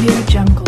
Audio Jungle.